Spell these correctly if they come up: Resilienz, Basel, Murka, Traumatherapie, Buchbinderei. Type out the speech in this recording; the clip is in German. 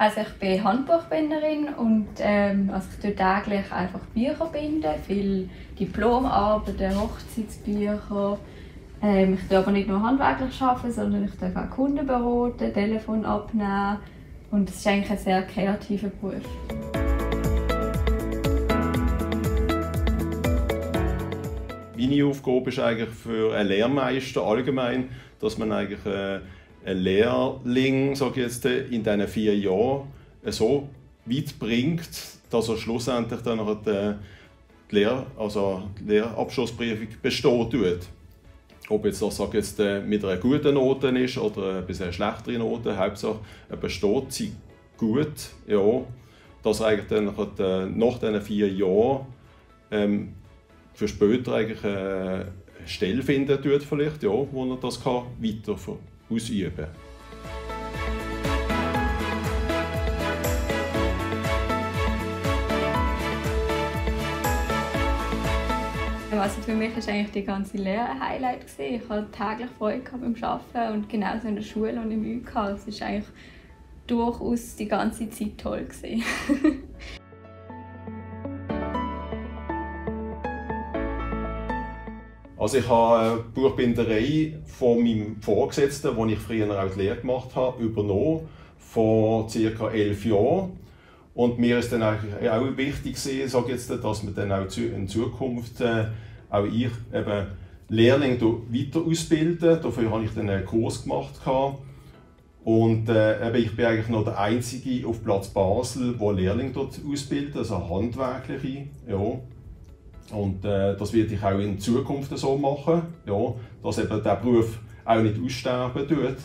Also ich bin Handbuchbinderin und also ich tue täglich einfach Bücher binden, viele Diplomarbeiten, Hochzeitsbücher. Ich tue aber nicht nur handwerklich arbeiten, sondern ich darf auch Kunden beraten, Telefon abnehmen. Und es ist eigentlich ein sehr kreativer Beruf. Meine Aufgabe ist eigentlich für einen Lehrmeister allgemein, dass man eigentlich einen Lehrling, sage ich jetzt, in diesen 4 Jahren so weit bringt, dass er schlussendlich dann noch die Lehrabschlussprüfung bestehen tut. Ob jetzt das, sage ich jetzt, mit einer guten Note ist oder bis eine schlechtere Note, Hauptsache er besteht sie gut, ja, dass er eigentlich dann nach diesen 4 Jahren für später eigentlich eine Stelle finden tut, vielleicht, ja, wo er das kann weiter ausüben kann. Also für mich war eigentlich die ganze Lehre ein Highlight. Ich hatte täglich Freude beim Arbeiten und genauso in der Schule und im UK. Es war eigentlich durchaus die ganze Zeit toll. Also ich habe eine Buchbinderei von meinem Vorgesetzten, den ich früher auch die Lehre gemacht habe, übernommen, vor ca. 11 Jahren. Und mir ist dann auch wichtig, sage jetzt, dass man dann auch in Zukunft auch ich eben Lehrlinge weiter ausbilden. Dafür habe ich dann einen Kurs gemacht. Und ich bin eigentlich noch der Einzige auf Platz Basel, der Lehrlinge dort ausbildet, also handwerkliche. Ja. Und das werde ich auch in Zukunft so machen, ja, dass eben der Beruf auch nicht aussterben tut.